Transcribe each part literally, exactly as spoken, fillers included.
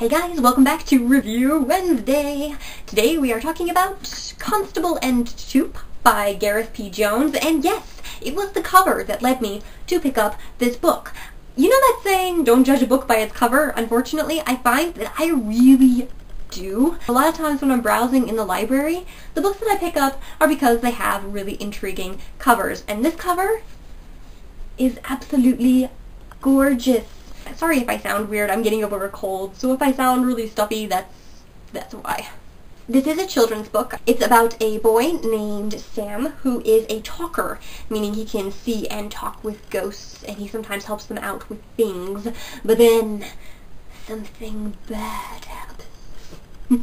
Hey guys, welcome back to Review Wednesday! Today we are talking about Constable and Toop by Gareth P. Jones, and yes, it was the cover that led me to pick up this book. You know that saying, don't judge a book by its cover? Unfortunately, I find that I really do. A lot of times when I'm browsing in the library, the books that I pick up are because they have really intriguing covers, and this cover is absolutely gorgeous. Sorry if I sound weird, I'm getting over a cold, so if I sound really stuffy, that's, that's why. This is a children's book. It's about a boy named Sam who is a talker, meaning he can see and talk with ghosts, and he sometimes helps them out with things, but then something bad happens.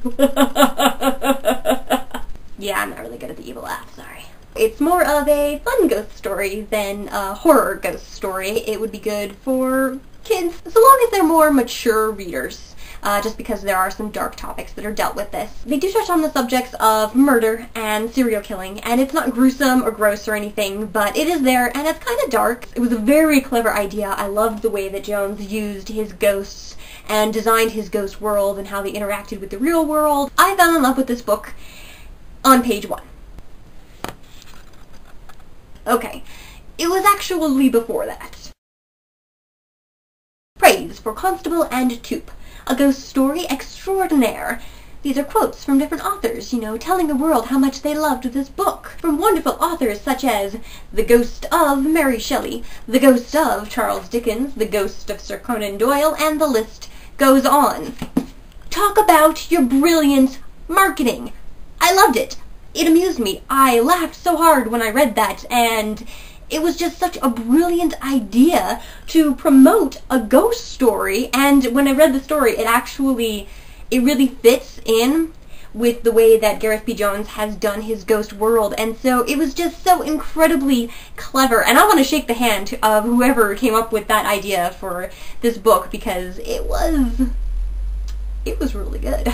Yeah, I'm not really good at the evil laugh, sorry. It's more of a fun ghost story than a horror ghost story. It would be good for kids, so long as they're more mature readers, uh, just because there are some dark topics that are dealt with this. They do touch on the subjects of murder and serial killing, and it's not gruesome or gross or anything, but it is there, and it's kind of dark. It was a very clever idea. I loved the way that Jones used his ghosts and designed his ghost world and how they interacted with the real world. I fell in love with this book on page one. Okay, it was actually before that. Praise for Constable and Toop, a ghost story extraordinaire. These are quotes from different authors, you know, telling the world how much they loved this book. From wonderful authors such as the ghost of Mary Shelley, the ghost of Charles Dickens, the ghost of Sir Conan Doyle, and the list goes on. Talk about your brilliant marketing. I loved it. It amused me. I laughed so hard when I read that, and it was just such a brilliant idea to promote a ghost story. And when I read the story, it actually, it really fits in with the way that Gareth P. Jones has done his ghost world, and so it was just so incredibly clever. And I want to shake the hand of whoever came up with that idea for this book, because it was, it was really good.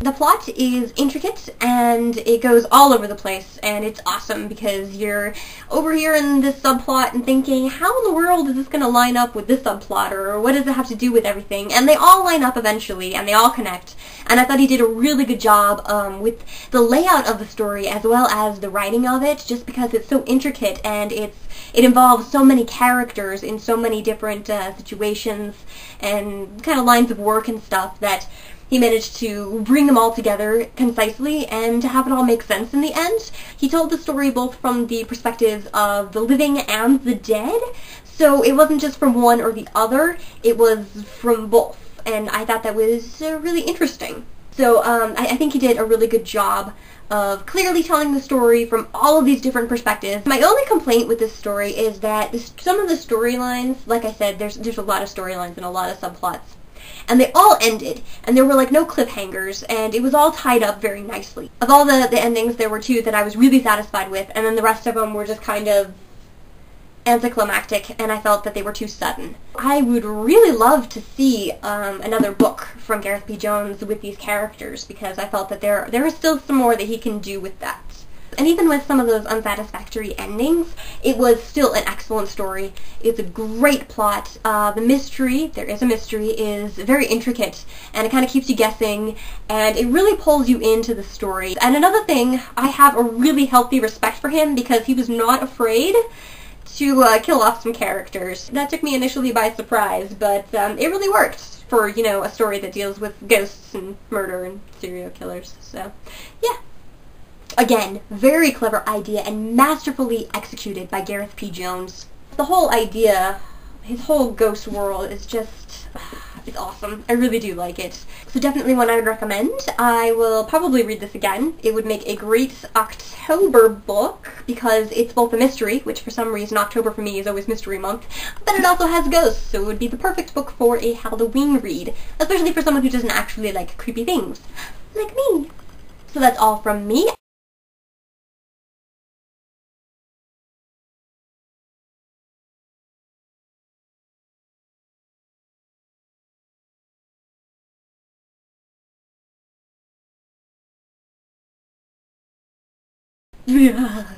The plot is intricate, and it goes all over the place, and it's awesome because you're over here in this subplot and thinking, how in the world is this going to line up with this subplot, or what does it have to do with everything? And they all line up eventually, and they all connect, and I thought he did a really good job um, with the layout of the story as well as the writing of it, just because it's so intricate, and it's it involves so many characters in so many different uh, situations and kind of lines of work and stuff that he managed to bring them all together concisely and to have it all make sense in the end. He told the story both from the perspectives of the living and the dead, so it wasn't just from one or the other, it was from both, and I thought that was uh, really interesting. So um, I, I think he did a really good job of clearly telling the story from all of these different perspectives. My only complaint with this story is that this, some of the storylines, like I said, there's, there's a lot of storylines and a lot of subplots, and they all ended, and there were like no cliffhangers, and it was all tied up very nicely. Of all the, the endings, there were two that I was really satisfied with, and then the rest of them were just kind of anticlimactic, and I felt that they were too sudden. I would really love to see um, another book from Gareth P. Jones with these characters, because I felt that there, there is still some more that he can do with that. And even with some of those unsatisfactory endings, it was still an excellent story. It's a great plot. Uh, the mystery, there is a mystery, is very intricate, and it kind of keeps you guessing, and it really pulls you into the story. And another thing, I have a really healthy respect for him because he was not afraid to uh, kill off some characters. That took me initially by surprise, but um, it really worked for, you know, a story that deals with ghosts and murder and serial killers. So, yeah. Again, very clever idea and masterfully executed by Gareth P. Jones. The whole idea, his whole ghost world is just, it's awesome. I really do like it. So definitely one I would recommend. I will probably read this again. It would make a great October book because it's both a mystery, which for some reason October for me is always mystery month, but it also has ghosts, so it would be the perfect book for a Halloween read, especially for someone who doesn't actually like creepy things, like me. So that's all from me. Yeah.